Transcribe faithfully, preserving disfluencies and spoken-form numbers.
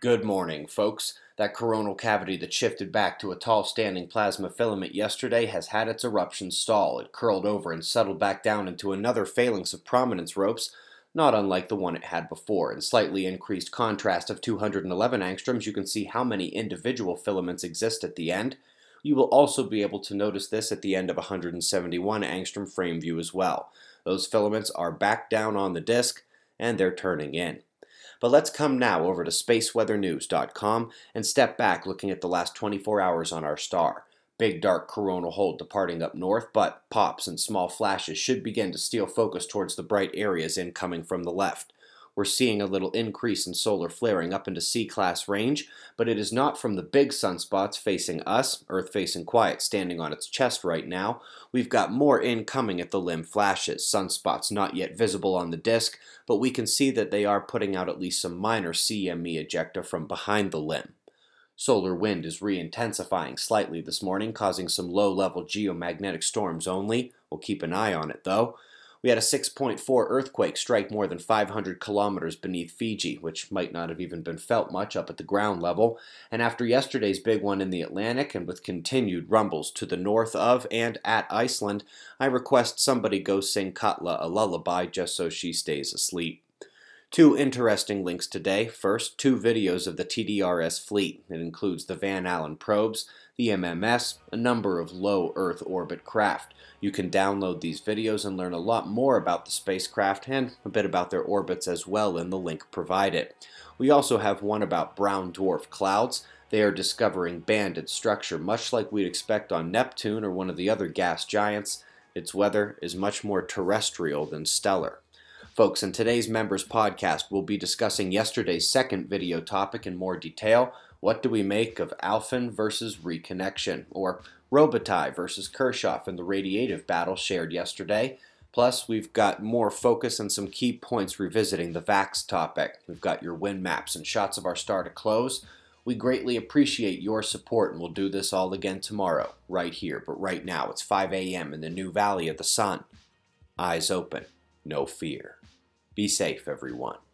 Good morning, folks. That coronal cavity that shifted back to a tall standing plasma filament yesterday has had its eruption stall. It curled over and settled back down into another phalanx of prominence ropes, not unlike the one it had before. In slightly increased contrast of two hundred eleven angstroms, you can see how many individual filaments exist at the end. You will also be able to notice this at the end of one hundred seventy-one angstrom frame view as well. Those filaments are back down on the disk, and they're turning in. But let's come now over to space weather news dot com and step back looking at the last twenty-four hours on our star. Big dark coronal hole departing up north, but pops and small flashes should begin to steal focus towards the bright areas incoming from the left. We're seeing a little increase in solar flaring up into C class range, but it is not from the big sunspots facing us, Earth facing quiet standing on its chest right now. We've got more incoming at the limb flashes, sunspots not yet visible on the disk, but we can see that they are putting out at least some minor C M E ejecta from behind the limb. Solar wind is re-intensifying slightly this morning, causing some low-level geomagnetic storms only. We'll keep an eye on it though. We had a six point four earthquake strike more than five hundred kilometers beneath Fiji, which might not have even been felt much up at the ground level, and after yesterday's big one in the Atlantic, and with continued rumbles to the north of and at Iceland, I request somebody go sing Katla a lullaby just so she stays asleep. Two interesting links today. First, two videos of the T D R S fleet. It includes the Van Allen probes, the M M S, a number of low Earth orbit craft. You can download these videos and learn a lot more about the spacecraft and a bit about their orbits as well in the link provided. We also have one about brown dwarf clouds. They are discovering banded structure, much like we'd expect on Neptune or one of the other gas giants. Its weather is much more terrestrial than stellar. Folks, in today's Members Podcast, we'll be discussing yesterday's second video topic in more detail. What do we make of Alfin versus reconnection, or Robitaille versus Kirchhoff in the radiative battle shared yesterday? Plus, we've got more focus and some key points revisiting the V A X topic. We've got your wind maps and shots of our star to close. We greatly appreciate your support, and we'll do this all again tomorrow, right here. But right now, it's five A M in the new Valley of the Sun. Eyes open, no fear. Be safe, everyone.